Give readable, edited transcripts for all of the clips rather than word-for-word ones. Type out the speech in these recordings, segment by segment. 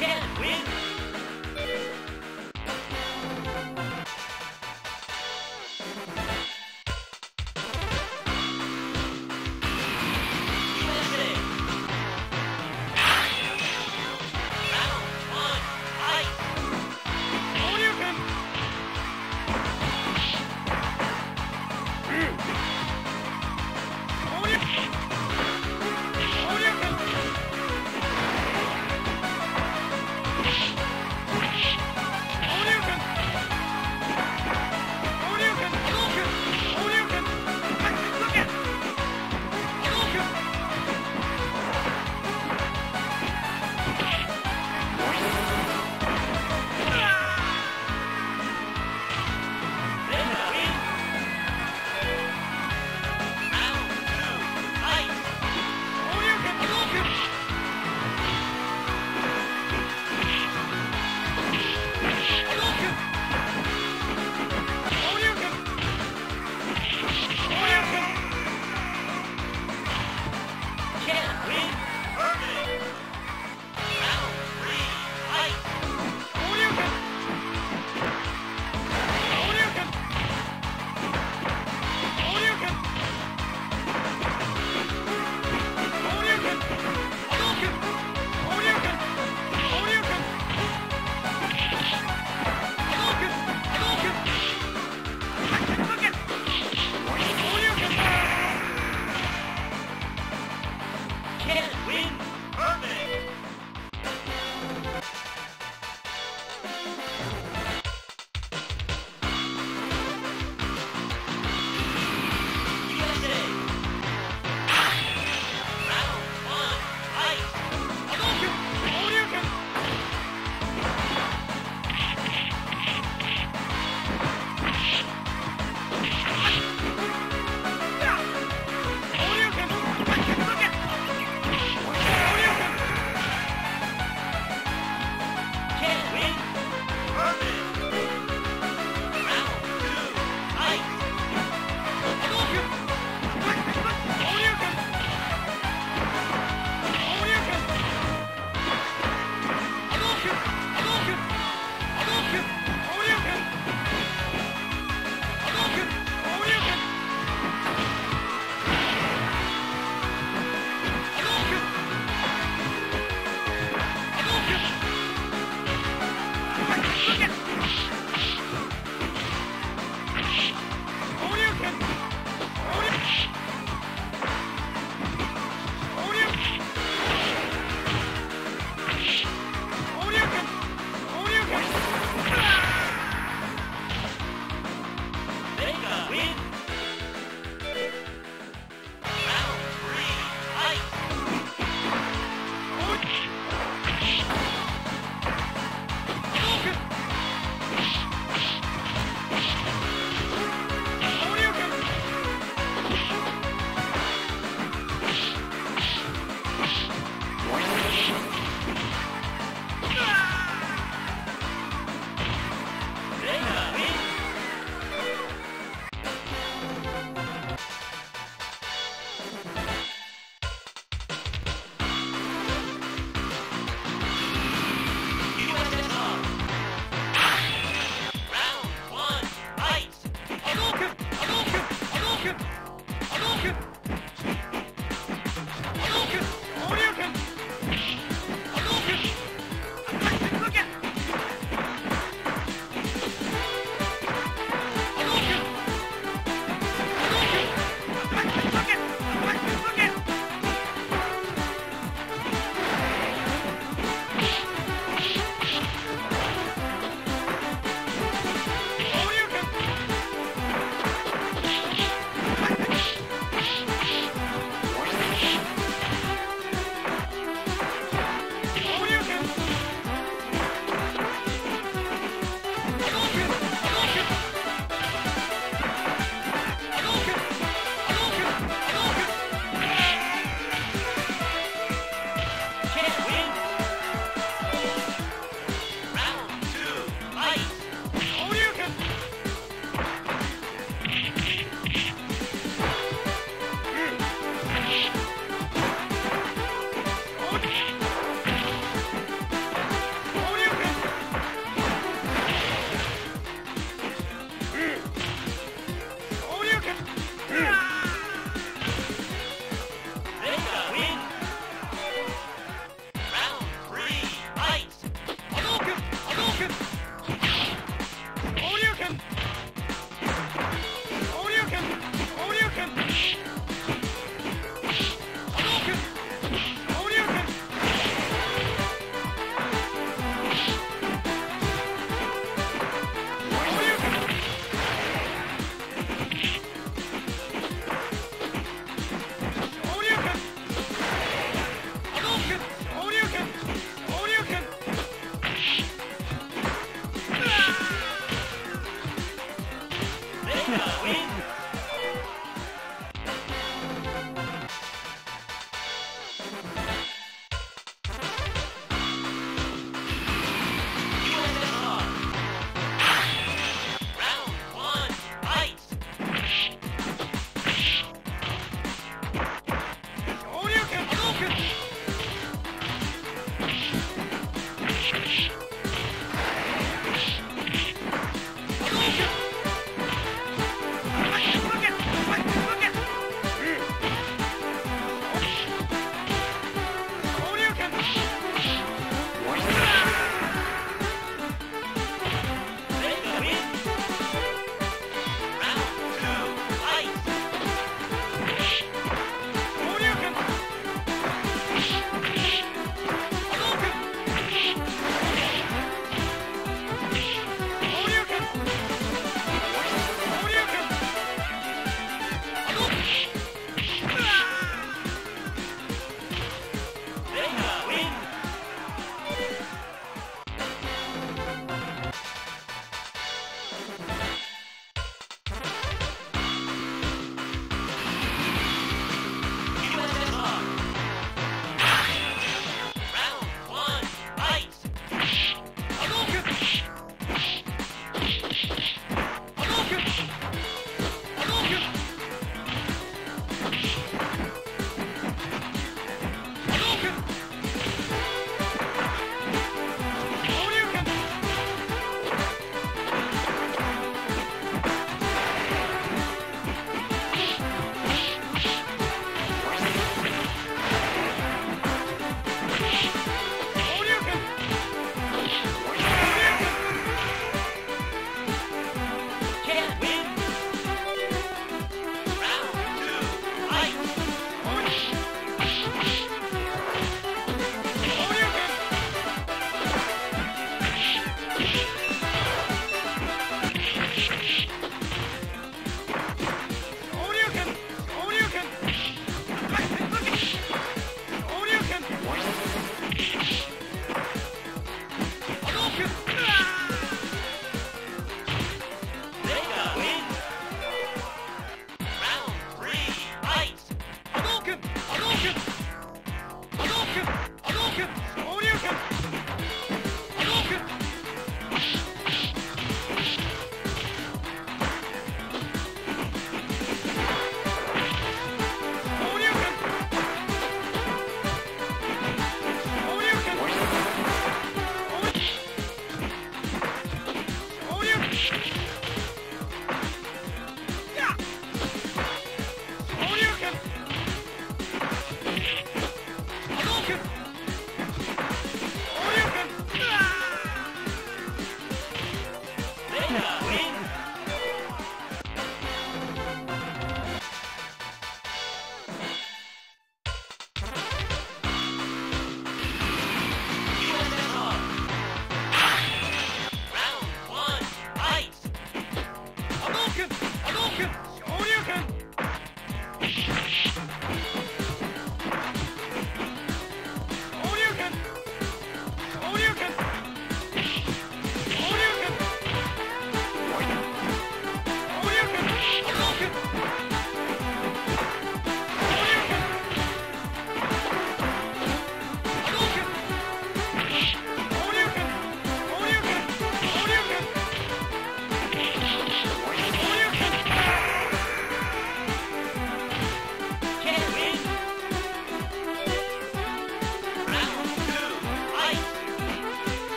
can't win.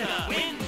Arena wins!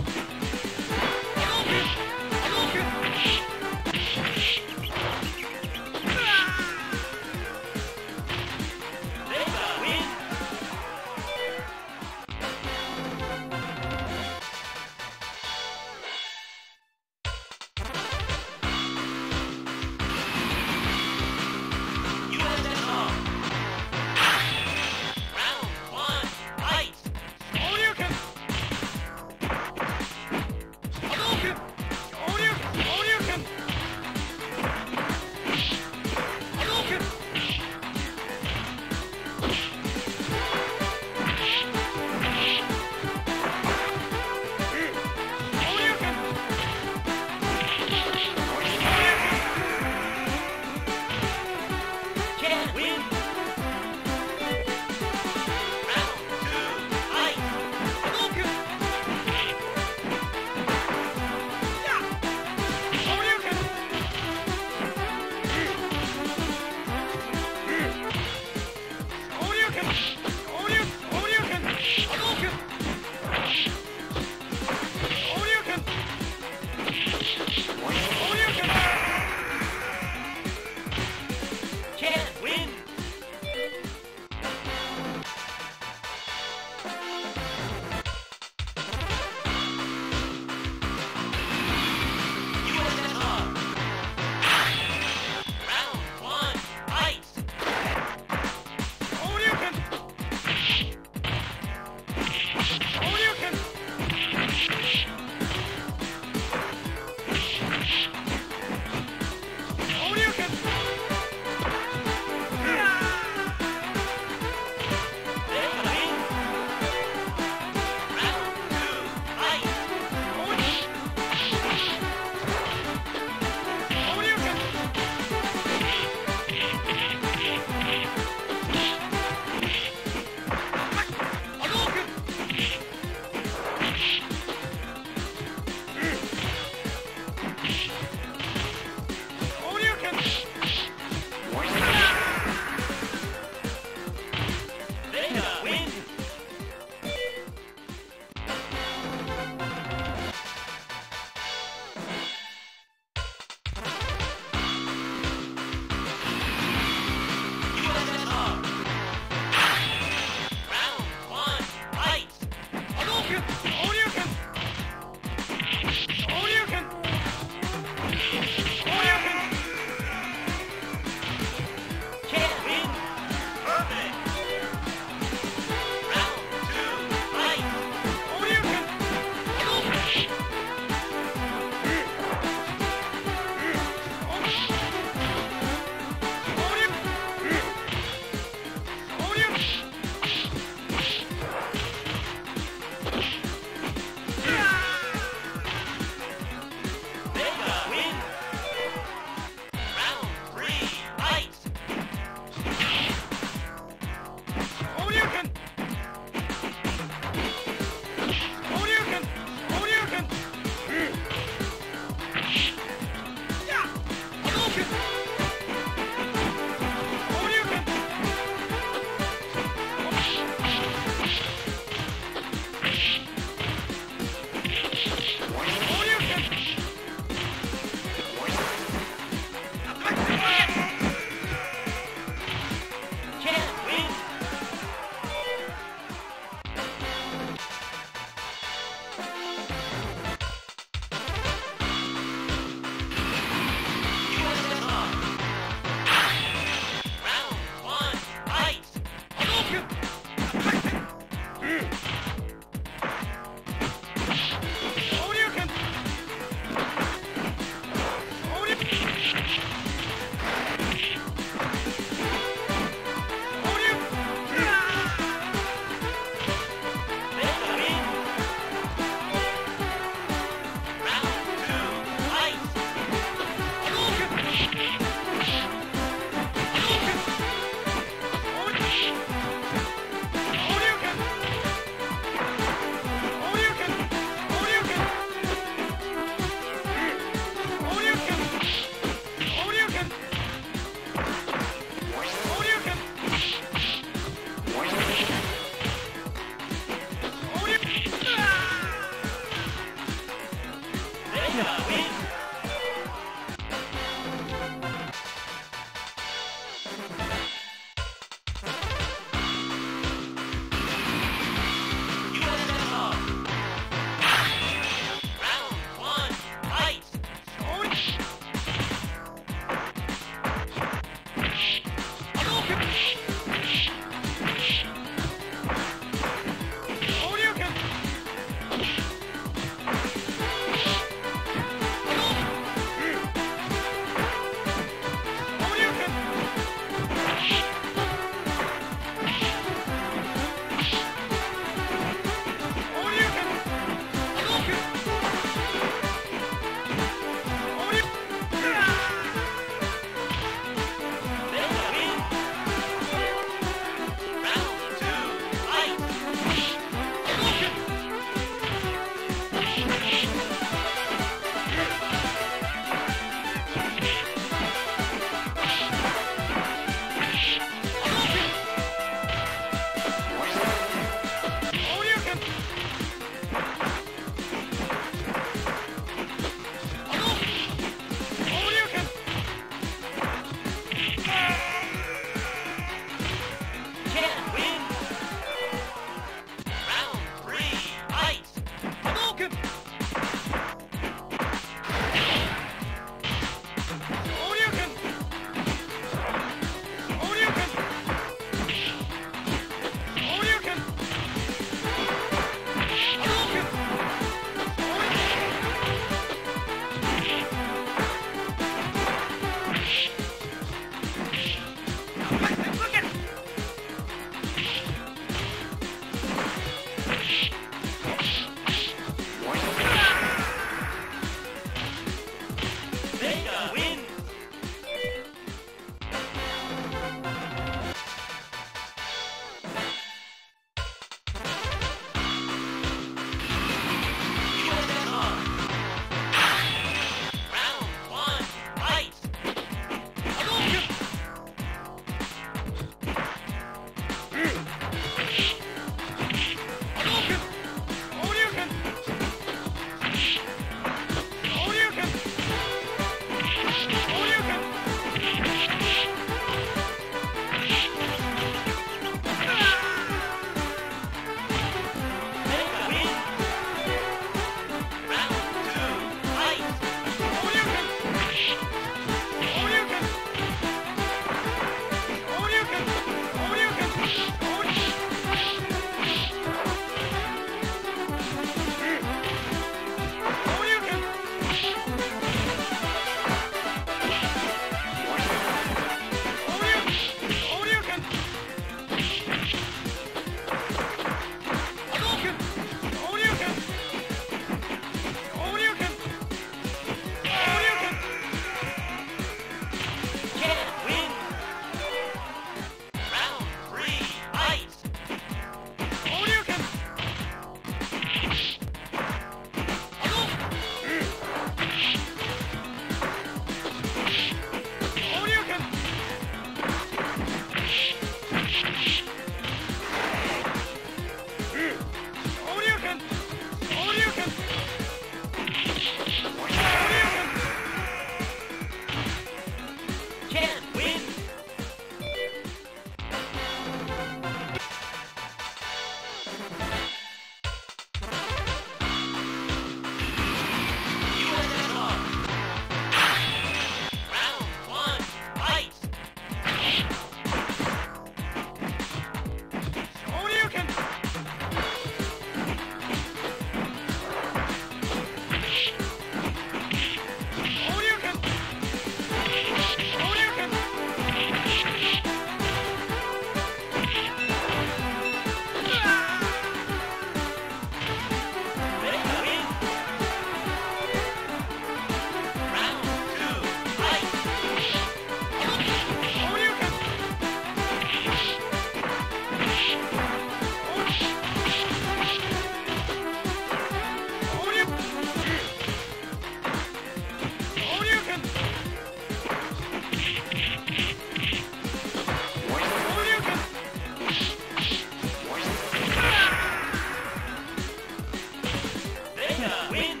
gonna win!